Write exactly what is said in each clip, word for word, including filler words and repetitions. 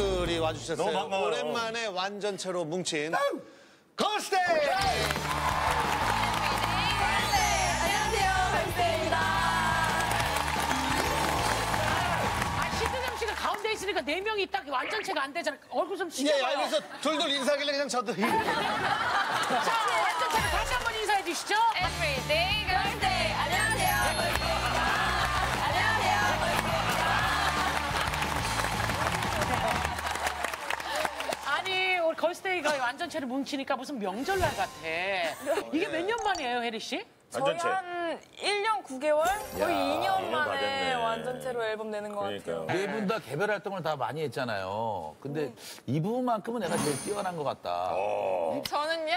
분들이 와주셨어요. 너무 반가워요. 오랜만에 완전체로 뭉친 걸스데이! 안녕하세요, 걸스데이입니다. 아, 신은영 씨가 가운데 있으니까 네 명이 딱 완전체가 안 되잖아. 얼굴 좀 지켜봐요. 예, 알면서 둘둘 인사하길래 그냥 저도. 자, 완전체로 다시 한번 인사해 주시죠. Everyday Girls' Day. 안녕하세요, 걸스데이입니다. 걸스데이가 완전체를 뭉치니까 무슨 명절날 같아. 이게 몇 년 만이에요, 혜리 씨? 완전체. 저희 한 일 년 구 개월? 거의 이 년 만에 완전체로 앨범 내는 것 같아요. 네 분 다 개별 활동을 다 많이 했잖아요. 근데 음. 이분만큼은 내가 제일 뛰어난 것 같다. 어. 저는요,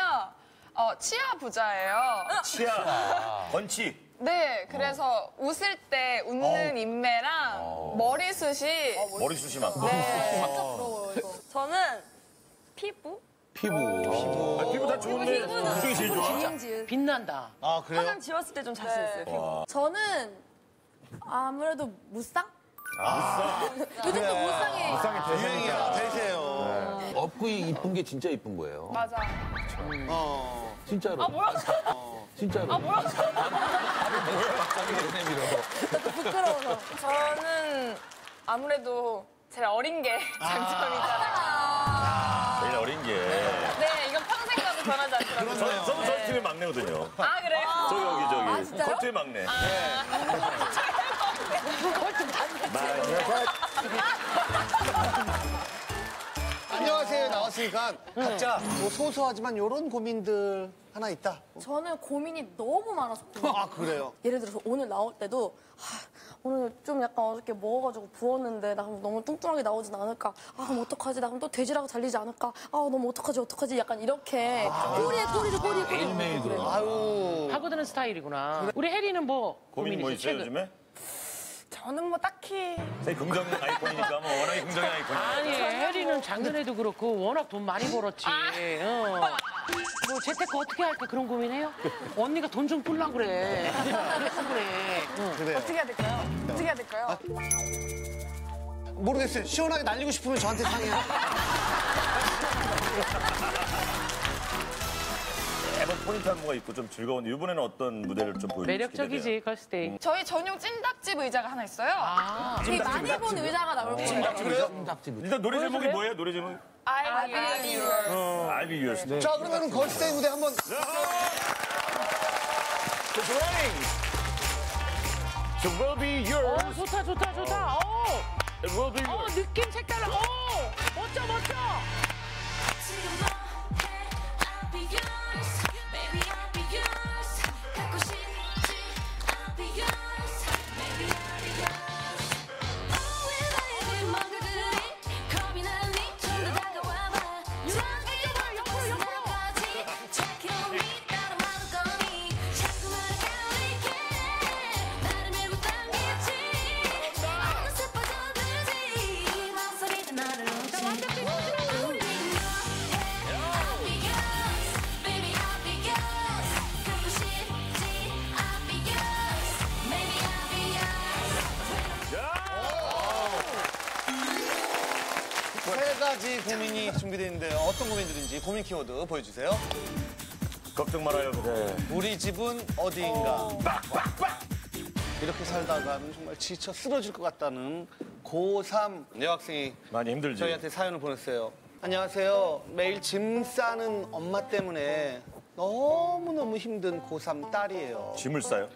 어, 치아 부자예요. 치아. 건치. 네, 그래서 어. 웃을 때 웃는 어. 인매랑 어. 머리숱이. 어, 머리숱이 많아. 네. 진짜 부러워요, 이거. 저는 피부? 피부. 피부. 아, 피부 다 좋은데 그중에 제일 좋아. 기름지은. 빛난다. 아, 그래요? 화장 지웠을 때 좀 자신 네. 있어요, 피부. 저는 아무래도 무쌍? 아, 무쌍? 요즘도 무쌍이. 무쌍이 대세야. 대세요. 네. 업구이 이쁜 게 진짜 이쁜 거예요. 맞아. 그렇죠. 어. 진짜로. 아, 뭐야? 어. 진짜로. 아, 뭐야? 또 부끄러워서. 저는 아무래도 제일 어린 게 장점이잖아요. 아 제일 어린 게. 네, 이건 평생 가도 변하지 않더라고요. 저는 저희 네. 팀의 막내거든요. 아, 그래요? 저 여기, 저기. 아, 진짜요? 커트의 막내. 아, 안녕하세요. 나왔으니까 각자 뭐 소소하지만 이런 고민들 하나 있다. 저는 고민이 너무 많아서 고민. 아, 그래요? 예를 들어서 오늘 나올 때도 아, 오늘 좀 약간 어저께 먹어가지고 부었는데 나 너무 뚱뚱하게 나오진 않을까? 아, 그럼 어떡하지? 나 그럼 또 돼지라고 달리지 않을까? 아, 너무 어떡하지? 어떡하지? 약간 이렇게 꼬리에 꼬리를 꼬리에 꼬리를 꼬리를 아유. 파고드는 스타일이구나. 그래. 우리 혜리는 뭐 고민 뭐 있어요, 요즘에? 저는 뭐 딱히. 되게 긍정의 아이콘이니까 뭐 워낙 긍정의 아이콘이니까. 아니, 혜리는 작년에도 그렇고 워낙 돈 많이 벌었지. 아. 어. 뭐 재테크 어떻게 할까 그런 고민해요? 언니가 돈 좀 뿔라고 그래. 그래. 그래요. 어떻게 해야 될까요? 어떻게 해야 될까요? 아. 모르겠어요. 시원하게 날리고 싶으면 저한테 상의해요. 매번 포인트 안무가 있고 좀 즐거운데 이번에는 어떤 무대를 좀 보여주시게 돼요? 매력적이지, 걸스데이. 음. 저희 전용 찜닭집 의자가 하나 있어요. 아, 되게 많이 본 의자가 나올 거예요. 찜닭집 의자? 찜닭집 의자. 일단 노래 제목이 뭐예요? 노래 제목? I'll Be Yours. 어, I'll Be Yours. 네. 자, 그러면 걸스데이 무대 한번. So we'll be yours. 오, 좋다, 좋다, 좋다. 오. It will be yours. 오, 느낌 색달라. 오, 멋져, 멋져. 고민이 준비되는데 어떤 고민들인지 고민 키워드 보여주세요. 걱정 말아요. 네. 우리 집은 어디인가. 빡빡빡. 이렇게 살다가는 정말 지쳐 쓰러질 것 같다는 고삼 여학생이 많이 힘들지. 저희한테 사연을 보냈어요. 안녕하세요. 매일 짐 싸는 엄마 때문에 너무너무 힘든 고삼 딸이에요. 짐을 싸요?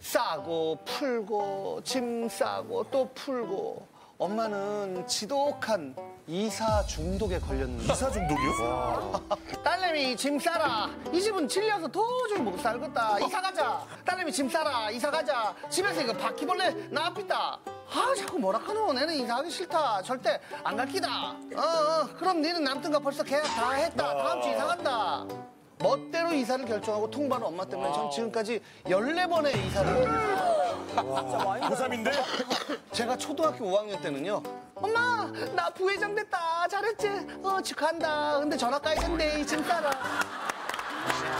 싸고 풀고 짐 싸고 또 풀고. 엄마는 지독한 이사 중독에 걸렸는데. 이사 중독이요? 딸내미 짐 싸라. 이 집은 질려서 도저히 못 살겠다. 이사 가자. 딸내미 짐 싸라. 이사 가자. 집에서 이거 바퀴벌레 나왔겠다. 아 자꾸 뭐라카노. 내는 이사하기 싫다. 절대 안 갈 끼다. 어, 어 그럼 니는 남든가 벌써 계약 다 했다. 다음 주 이사 간다. 멋대로 이사를 결정하고 통보하는 엄마 때문에 전 지금까지 열네 번의 이사를. 고삼인데? 제가 초등학교 오 학년 때는요. 엄마, 나 부회장 됐다. 잘했지? 어, 축하한다. 근데 전학가야 된대. 짐 싸라.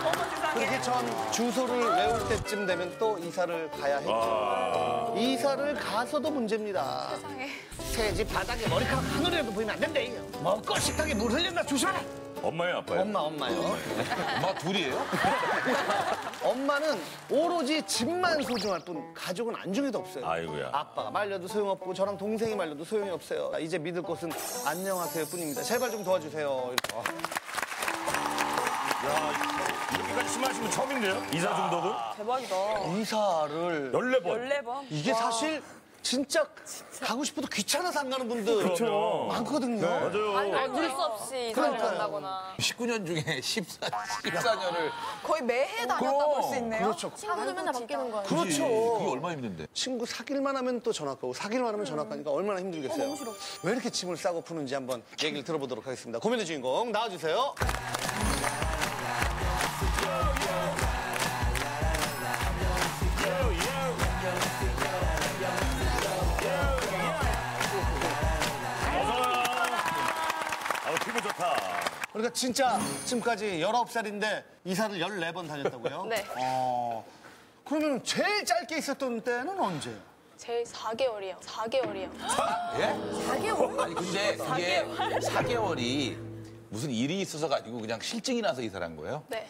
어머, 세상에. 그렇게 전 주소를 외울 때쯤 되면 또 이사를 가야 했죠. 아 이사를 가서도 문제입니다. 세상에. 새집 바닥에 머리카락 하늘에도 보이면 안 된대. 먹고 식탁에 물 흘렸나 조심하라. 엄마예요, 아빠예요? 엄마, 엄마요. 엄마예요. 엄마 둘이에요? 엄마는 오로지 집만 소중할 뿐 가족은 안중에도 없어요. 아이고야. 아빠가 말려도 소용없고 저랑 동생이 말려도 소용이 없어요. 이제 믿을 것은 안녕하세요 뿐입니다. 제발 좀 도와주세요. 야, 이렇게까지 술 마시면 처음인데요? 이사 중독은? 대박이다. 이사를 열네 번. 열네 번. 이게 와. 사실 진짜, 진짜 가고 싶어도 귀찮아서 안 가는 분들 그렇죠. 많거든요. 네. 맞아요. 아니, 어쩔 수 없이 이사를 간다거나. 십구 년 중에 십사, 십사 년을 거의 매해 다녔다 볼 수 있네요. 그렇죠. 친구도 맨날 바뀌는 거예요. 그렇죠. 그게 얼마나 힘든데. 친구 사귈만 하면 또 전화 가고 사귈만 하면 전화 가니까 얼마나 힘들겠어요. 어, 너무 싫어. 왜 이렇게 짐을 싸고 푸는지 한번 얘기를 들어보도록 하겠습니다. 고민의 주인공 나와주세요. 그러니까 진짜 지금까지 열아홉 살인데 이사를 열네 번 다녔다고요? 네. 어, 그러면 제일 짧게 있었던 때는 언제예요? 제일 사 개월이요. 사 개월이요. 예? 사 개월? 아니 근데 그게 사 개월이 무슨 일이 있어서가 아니고 그냥 실증이 나서 이사를 한 거예요? 네.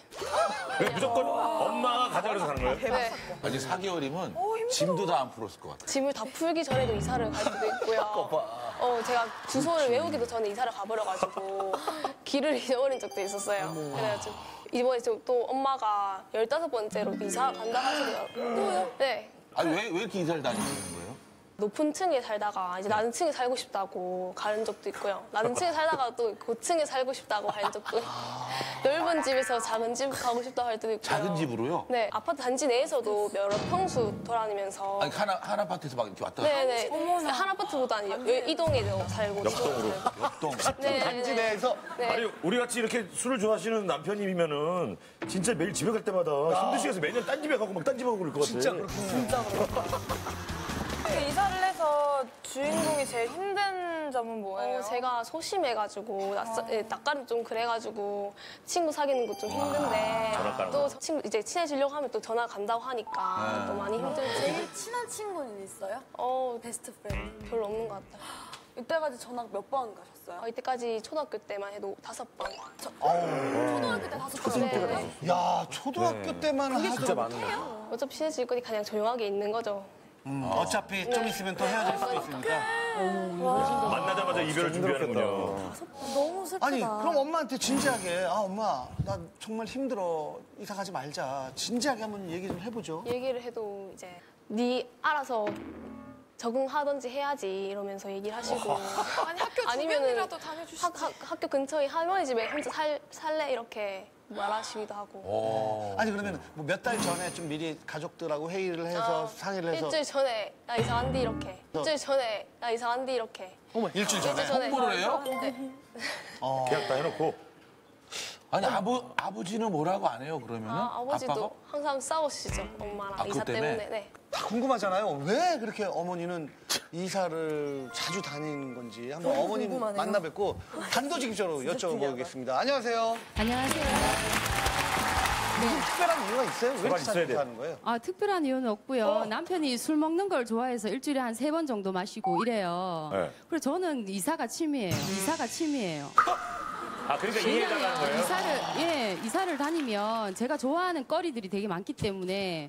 왜 무조건 엄마가 가져가서 간 거예요? 대박. 네. 아니 사 개월이면 오, 짐도 다 안 풀었을 것 같아요. 짐을 다 풀기 전에도 이사를 갈 수도 있고요. 어, 제가 주소를 외우기도 전에 이사를 가버려가지고 길을 잃어버린 적도 있었어요. 그래가지고 이번에 또 엄마가 열다섯 번째로 이사 간다 하시더라고요. 또요? 네. 아니 왜, 왜 이렇게 이사를 다니시는 거예요? 높은 층에 살다가 이제 낮은 층에 살고 싶다고 가는 적도 있고요. 낮은 층에 살다가 또 고층에 살고 싶다고 가는 적도 있고 넓은 집에서 작은 집 가고 싶다고 할 때도 있고요. 작은 집으로요? 네. 아파트 단지 내에서도 여러 평수 돌아다니면서 아니, 한, 한 아파트에서 막 이렇게 왔다 갔다 네네. 어머나. 한 아파트보다 아니에요. 이 동에도 살고 역동으로. 역동. 네, 단지 내에서? 네. 아니, 우리같이 이렇게 술을 좋아하시는 남편님이면은 진짜 매일 집에 갈 때마다 아. 힘드시겠어요. 매년 딴 집에 가고 막 딴 집에 가고 그럴 것 같아요. 진짜 그렇군요. 진짜 그렇군요. 이사를 해서 주인공이 제일 힘든 점은 뭐예요? 어, 제가 소심해가지고 낯가, 예, 낯가림 좀 그래가지고 친구 사귀는 것좀 힘든데 아, 또 친구 이제 친해지려고 하면 또 전화 간다고 하니까 아, 또 많이 힘들지. 제일 친한 친구는 있어요? 어, 베스트 프렌드 별로 없는 것 같아요. 이때까지 전화 몇번 가셨어요? 어, 이때까지 초등학교 때만 해도 다섯 번. 저, 초등학교 때 다섯 번. 네. 야 초등학교 네. 때만 하죠. 많네요. 어차피 친해질 거니까 그냥 조용하게 있는 거죠. 음, 아. 어차피 좀 있으면 또 헤어질 수도 있으니까 오, 만나자마자 이별을 준비하는군요. 너무 슬프다. 아니 그럼 엄마한테 진지하게 아 엄마 나 정말 힘들어 이사 가지 말자 진지하게 한번 얘기 좀 해보죠. 얘기를 해도 이제 네 알아서 적응하든지 해야지 이러면서 얘기를 하시고 아니 학교 주변이라도 다녀주시지. 학, 학, 학교 근처에 할머니 집에 혼자 살, 살래 이렇게 말하시기도 하고. 아니 그러면 뭐 몇 달 전에 좀 미리 가족들하고 회의를 해서 아, 상의를 해서 일주일 전에 나 이사 간디 이렇게 너. 일주일 전에 나 이사 간디 이렇게 어머 일주일 전에, 일주일 전에. 홍보를 해요? 네. 어. 계약 다 해놓고 아니 아버, 아버지는 뭐라고 안 해요 그러면은? 아, 아버지도 아빠가? 항상 싸우시죠 엄마랑 아, 이사 때문에. 때문에 네. 다 궁금하잖아요. 왜 그렇게 어머니는 이사를 자주 다니는 건지 한번 어머님 궁금하네요. 만나 뵙고 단도직입적으로 여쭤보겠습니다. 안녕하세요. 안녕하세요. 무슨 특별한 이유가 있어요? 왜 이렇게 자주 하는 거예요? 아 특별한 이유는 없고요. 어. 남편이 술 먹는 걸 좋아해서 일주일에 한 세 번 정도 마시고 이래요. 네. 그리고 저는 이사가 취미예요. 이사가 취미예요. 아, 그러니까 이해가 가는 거예요? 이사를, 예, 이사를 다니면 제가 좋아하는 거리들이 되게 많기 때문에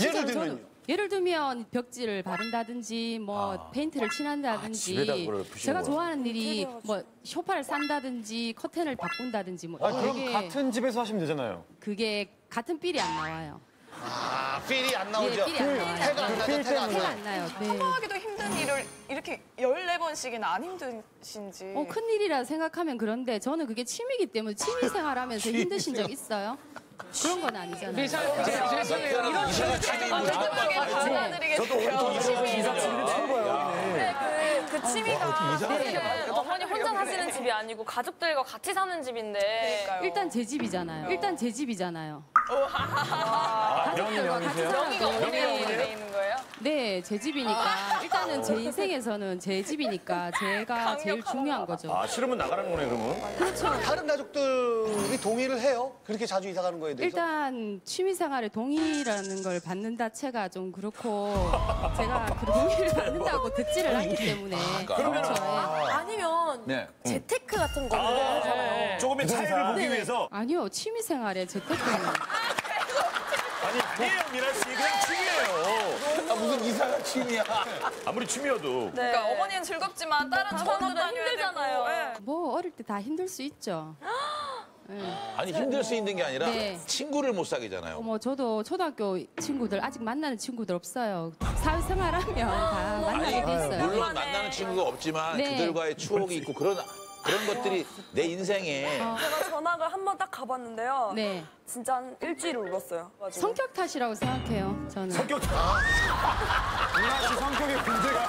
예를 들면 예를 들면 벽지를 바른다든지 뭐 아. 페인트를 칠한다든지 아, 제가 좋아하는 일이 뭐 소파를 산다든지 커튼을 바꾼다든지 뭐 아, 그럼 그게, 같은 집에서 하시면 되잖아요. 그게 같은 필이 안 나와요. 아, 필이 안 나오죠? 예, 필이 안 나와요. 해가 안 나죠? 해가 안 나요. 참여하기도 힘든 일을 이렇게 열네 번씩이나 안 힘드신지. 어, 큰일이라 생각하면 그런데 저는 그게 취미이기 때문에 취미 생활하면서 힘드신 적 있어요? 그런 건 아니잖아요. 이런 식으로 적극하게 받아들이겠어요. 그 취미가 지금 어머니 혼자 사시는 집이 아니고 가족들과 같이 사는 집인데 일단 제 집이잖아요. 일단 제 집이잖아요. 명이 명이세요? 명이가 어디에 있는 거예요? 네, 제 집이니까. 일단은 제 인생에서는 제 집이니까 제가 제일 중요한 거죠. 아, 싫으면 나가라는 거네, 그러면? 그렇죠. 다른 가족들이 동의를 해요? 그렇게 자주 이사 가는 거에 대해서? 일단 취미생활에 동의라는 걸 받는 자체가 좀 그렇고 제가 그 동의를 받는다고 듣지를 않기 때문에. 그러면 그렇죠. 아, 아니면 네. 재테크 같은 거는 아, 네. 조금의 차이를 보기 네. 위해서? 아니요, 취미생활에 재테크는. 아니, 아니에요, 미나 씨. 그냥 취미예요. 아, 무슨 이사가 취미야. 아무리 취미여도. 네. 그러니까 어머니는 즐겁지만 다른 사람들은 힘들잖아요. 네. 뭐 어릴 때 다 힘들 수 있죠. 네. 아니 힘들 수 있는 게 아니라 네. 친구를 못 사귀잖아요. 어, 뭐 저도 초등학교 친구들 아직 만나는 친구들 없어요. 사회생활하면 다 만나게 돼 있어요. 물론 만나는 친구가 없지만 네. 그들과의 추억이 있고 그런. 그런 것들이 내 인생에. 어. 제가 전학을 한 번 딱 가봤는데요. 네. 진짜 한 일주일 울었어요. 가지고. 성격 탓이라고 생각해요, 저는. 성격 탓? 민아 씨 성격의 문제가.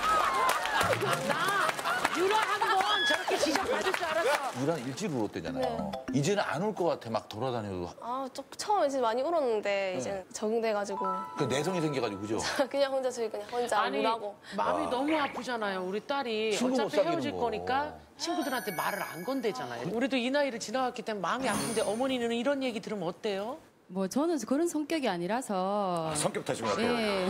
나 유라 한 번 저렇게 지적받을 줄 알았어. 유라 일주일 울었대잖아요. 네. 이제는 안 울 것 같아, 막 돌아다녀도. 아, 저, 처음에 진짜 많이 울었는데, 네. 이제 적응돼가지고. 그 내성이 생겨가지고, 그죠? 그냥 혼자 저희 그냥 혼자 아니, 울라고. 마음이 와. 너무 아프잖아요, 우리 딸이. 어차피 헤어질 거. 거니까. 친구들한테 말을 안 건대잖아요. 우리도 이 나이를 지나갔기 때문에 마음이 아픈데 어머니는 이런 얘기 들으면 어때요? 뭐 저는 그런 성격이 아니라서. 아, 성격 탓인 것 같아요. 예.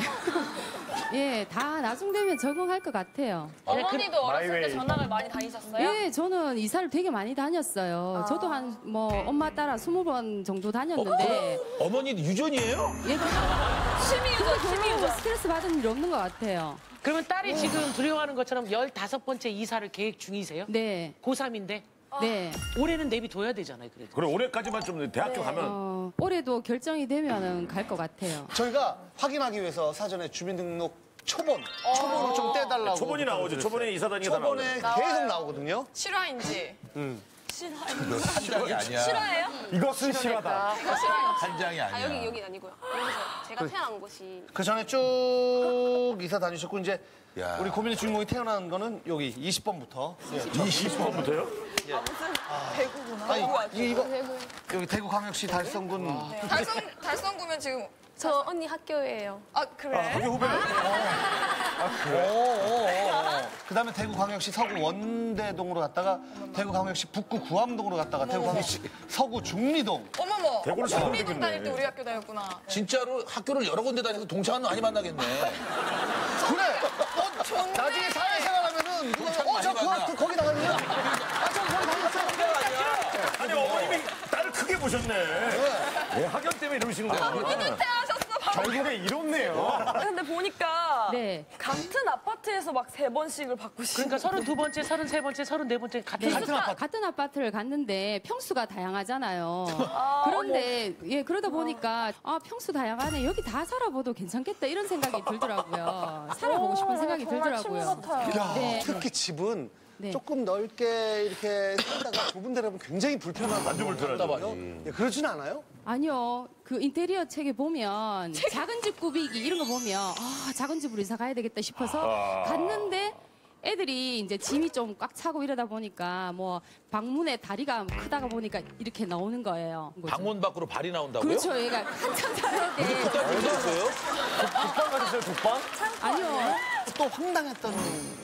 예, 다 나중 되면 적응할 것 같아요. 어머니도 어렸을 때 전학을 많이 다니셨어요? 예, 저는 이사를 되게 많이 다녔어요. 아. 저도 한 뭐 엄마 따라 스무 번 정도 다녔는데. 어? 어머니 유전이에요? 예, 심히 유전, 심히 유전. 스트레스 받은 일 없는 것 같아요. 그러면 딸이 오. 지금 두려워하는 것처럼 열다섯 번째 이사를 계획 중이세요? 네. 고삼인데? 아. 네. 올해는 내비둬야 되잖아요, 그래도. 그래, 올해까지만 좀 대학교 네. 가면. 어, 올해도 결정이 되면은 갈 것 같아요. 저희가 확인하기 위해서 사전에 주민등록 초본, 어. 초본을 좀 떼달라고. 초본이 나오죠. 초본에 이사 다니는 사람. 초본에 계속 나오거든요. 실화인지. 응. 실화인지. 실화가 아니야. 실화예요? 이것은 실화다. 이거 실화예요. 한 장이 아니야. 아, 여기, 여긴 아니고요. 여기서 제가 그래. 태어난 곳이. 그 전에 쭉 이사 다니셨고, 이제. 야. 우리 고민의 주인공이 태어난 거는 여기 이십 번부터. 이십 번부터요? 예. 아, 무슨 아. 대구구나. 아니, 아, 이거, 대구. 여기 대구광역시 달성군. 아. 네. 달성, 달성구면 지금. 저 언니 학교예요. 아, 그래? 아, 학교 후배네. 아, 아, 그래? 오, 오, 오. 그 다음에 대구광역시 서구 원대동으로 갔다가 대구광역시 북구 구암동으로 갔다가 대구광역시 서구 중리동. 어머머, 대구를 중리동 다닐 때 우리 학교 다녔구나. 진짜로 학교를 여러 군데 다니고 동창은 많이 만나겠네. 그래! 어, 정말. 나중에 사회생활 하면은 누가 어, 저 그 학교 거기 나갔네요? 아, 저 거기 나갔어요? 아니, 어머님이 딸을 크게 보셨네. 왜 학연 때문에 이러시는 거야? 아, 결국에 이렇네요. 근데 보니까 네. 같은 아파트에서 막 세 번씩을 바꾸시는. 그러니까 서른두 번째, 서른세 번째, 서른네 번째 같은, 같은 아파트. 같은 아파트를 갔는데 평수가 다양하잖아요. 아, 그런데 뭐. 예 그러다 보니까 아 평수 다양하네. 여기 다 살아봐도 괜찮겠다 이런 생각이 들더라고요. 살아보고 싶은 생각이 들더라고요. 야, 네. 특히 집은 네. 조금 넓게 이렇게 살다가 좁은 데라면 굉장히 불편한. 완전 불편하다고요? 예, 그러진 않아요? 아니요. 그 인테리어 책에 보면 책... 작은 집 꾸미기 이런 거 보면 아 작은 집으로 이사 가야 되겠다 싶어서 아... 갔는데 애들이 이제 짐이 좀 꽉 차고 이러다 보니까 뭐 방문에 다리가 크다가 보니까 이렇게 나오는 거예요. 방문 밖으로 발이 나온다고요? 그렇죠. 얘가 한참 자는데. 무슨 그 딸이 있었어요? 독방 가셨어요? 독방? 아니요. 또 황당했던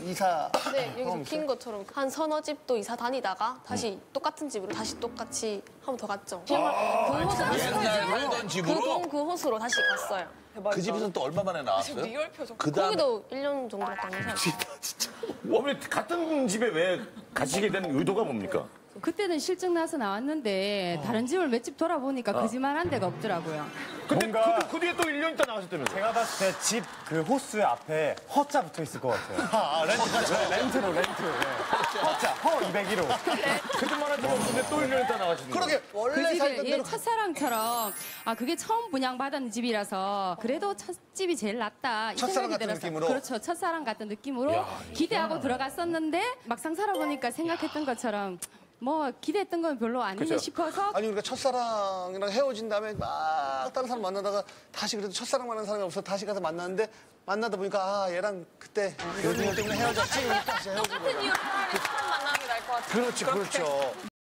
이사. 네, 여기서 긴 것처럼 한 서너 집도 이사 다니다가 다시 음. 똑같은 집으로 다시 똑같이 한 번 더 갔죠. 아, 그 호수 옛날 살던 집으로? 그동 그 호수로 다시 갔어요. 대박이다. 그 집에서는 또 얼마 만에 나왔어요? 리얼 표정. 그다음에... 거기도 일 년 정도 갔다는 사람. 진짜. 어머니 같은 집에 왜 가시게 된 의도가 뭡니까? 그때는 실증 나서 나왔는데 어. 다른 집을 몇 집 돌아보니까 어. 그지만한 데가 없더라고요. 근데 뭔가... 그, 그 뒤에 또 일 년 있다 나가셨다면서요? 제가 봤을 때 집 그 호수 앞에 허자 붙어 있을 것 같아요. 아, 아 렌트가 저 렌트로 렌트. 네. 허자 허 이백일 호. 그때만 해도 없는데 또 일 년 있다 나가셨네요. 그러게 원래 그 살던 대로 첫사랑처럼 아 그게 처음 분양받은 집이라서 그래도 첫 집이 제일 낫다. 첫사랑 같은 들어서. 느낌으로. 그렇죠. 첫사랑 같은 느낌으로 야, 기대하고 야. 들어갔었는데 막상 살아보니까 생각했던 것처럼. 뭐 기대했던 건 별로 아니네 그렇죠. 싶어서 아니 우리가 첫사랑이랑 헤어진 다음에 막 다른 사람 만나다가 다시 그래도 첫사랑 만난 사람이 없어서 다시 가서 만났는데 만나다 보니까 아 얘랑 그때 요즘 어, 때문에 헤어졌지 똑같은 이유로 사람이 처음 만나는 게 나을 것 같아요. 그렇지 그렇게. 그렇죠.